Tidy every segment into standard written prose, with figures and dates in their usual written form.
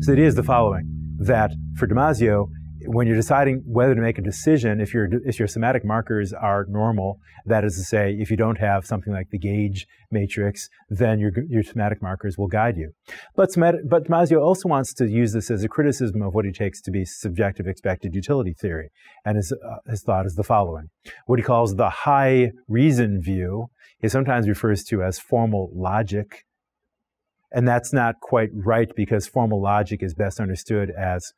So the idea is the following, that for Damasio, when you're deciding whether to make a decision, if your somatic markers are normal, that is to say, if you don't have something like the gauge matrix, then your somatic markers will guide you. But Damasio also wants to use this as a criticism of what he takes to be subjective expected utility theory. And his thought is the following. What he calls the high reason view is sometimes refers to as formal logic. And that's not quite right, because formal logic is best understood as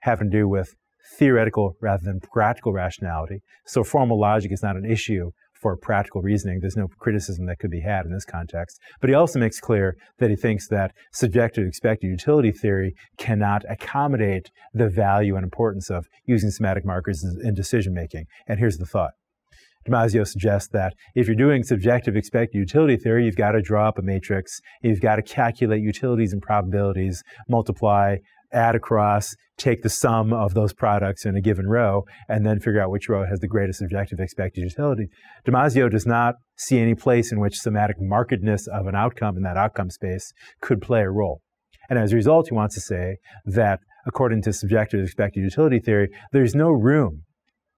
having to do with theoretical rather than practical rationality. So formal logic is not an issue for practical reasoning. There's no criticism that could be had in this context. But he also makes clear that he thinks that subjective expected utility theory cannot accommodate the value and importance of using somatic markers in decision-making. And here's the thought. Damasio suggests that if you're doing subjective expected utility theory, you've got to draw up a matrix, you've got to calculate utilities and probabilities, multiply, add across, take the sum of those products in a given row, and then figure out which row has the greatest subjective expected utility. Damasio does not see any place in which somatic markedness of an outcome in that outcome space could play a role. And as a result, he wants to say that according to subjective expected utility theory, there's no room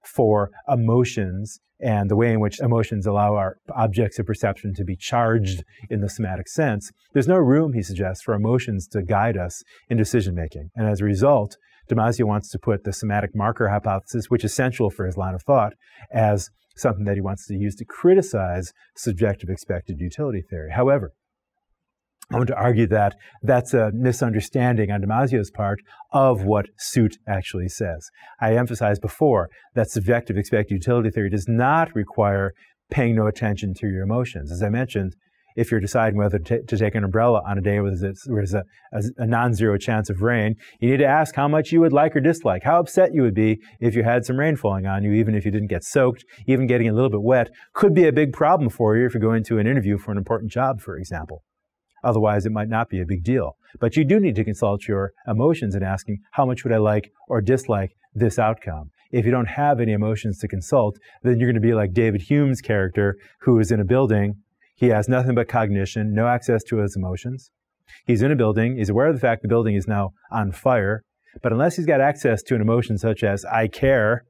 for emotions and the way in which emotions allow our objects of perception to be charged in the somatic sense. There's no room, he suggests, for emotions to guide us in decision-making. And as a result, Damasio wants to put the somatic marker hypothesis, which is central for his line of thought, as something that he wants to use to criticize subjective expected utility theory. However, I want to argue that that's a misunderstanding on Damasio's part of what Soot actually says. I emphasized before that subjective expected utility theory does not require paying no attention to your emotions. As I mentioned, if you're deciding whether to take an umbrella on a day where there's a non-zero chance of rain, you need to ask how much you would like or dislike, how upset you would be if you had some rain falling on you, even if you didn't get soaked. Even getting a little bit wet could be a big problem for you if you're going to an interview for an important job, for example. Otherwise, it might not be a big deal. But you do need to consult your emotions in asking, how much would I like or dislike this outcome? If you don't have any emotions to consult, then you're going to be like David Hume's character, who is in a building. He has nothing but cognition, no access to his emotions. He's in a building. He's aware of the fact the building is now on fire. But unless he's got access to an emotion such as, I care,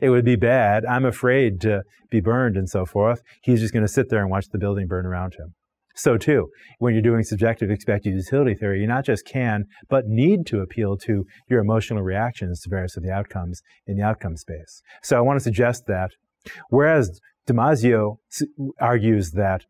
it would be bad, I'm afraid to be burned, and so forth, he's just going to sit there and watch the building burn around him. So too, when you're doing subjective expected utility theory, you not just can, but need to appeal to your emotional reactions to various of the outcomes in the outcome space. So I want to suggest that whereas Damasio argues that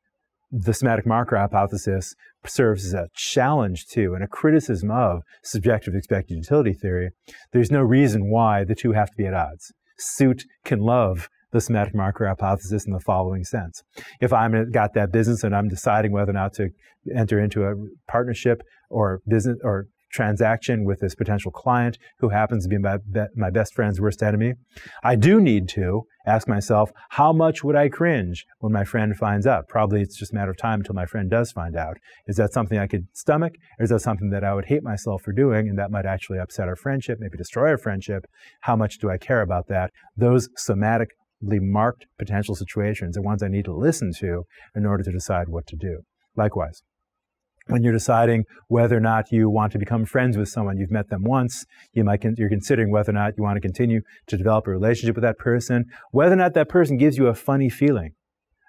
the somatic marker hypothesis serves as a challenge to and a criticism of subjective expected utility theory, there's no reason why the two have to be at odds. Soot can love the somatic marker hypothesis in the following sense. If I've got that business and I'm deciding whether or not to enter into a partnership or business or transaction with this potential client who happens to be my best friend's worst enemy, I do need to ask myself, how much would I cringe when my friend finds out? Probably it's just a matter of time until my friend does find out. Is that something I could stomach? Or is that something that I would hate myself for doing and that might actually upset our friendship, maybe destroy our friendship? How much do I care about that? Those somatic marked potential situations are ones I need to listen to in order to decide what to do. Likewise, when you're deciding whether or not you want to become friends with someone, you've met them once, you're considering whether or not you want to continue to develop a relationship with that person, whether or not that person gives you a funny feeling,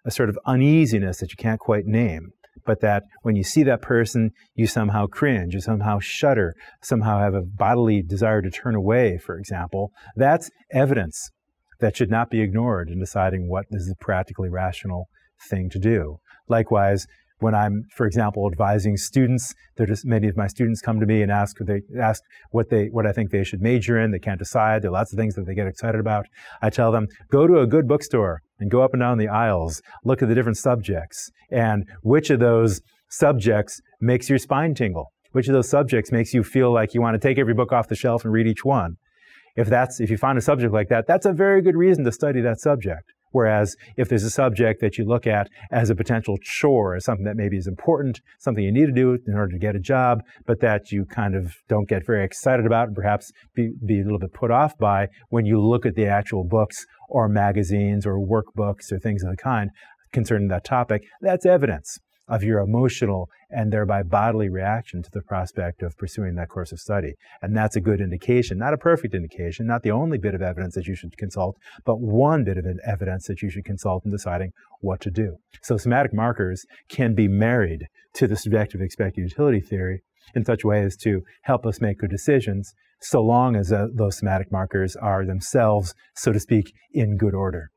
a sort of uneasiness that you can't quite name, but that when you see that person, you somehow cringe, you somehow shudder, somehow have a bodily desire to turn away, for example. That's evidence that should not be ignored in deciding what is the practically rational thing to do. Likewise, when I'm, for example, advising students, many of my students come to me and ask what I think they should major in. They can't decide. There are lots of things that they get excited about. I tell them, go to a good bookstore and go up and down the aisles, look at the different subjects, and which of those subjects makes your spine tingle? Which of those subjects makes you feel like you want to take every book off the shelf and read each one? If you find a subject like that, that's a very good reason to study that subject. Whereas if there's a subject that you look at as a potential chore, as something that maybe is important, something you need to do in order to get a job, but that you kind of don't get very excited about and perhaps be a little bit put off by when you look at the actual books or magazines or workbooks or things of the kind concerning that topic, that's evidence of your emotional and thereby bodily reaction to the prospect of pursuing that course of study. And that's a good indication, not a perfect indication, not the only bit of evidence that you should consult, but one bit of evidence that you should consult in deciding what to do. So somatic markers can be married to the subjective expected utility theory in such a way as to help us make good decisions, so long as those somatic markers are themselves, so to speak, in good order.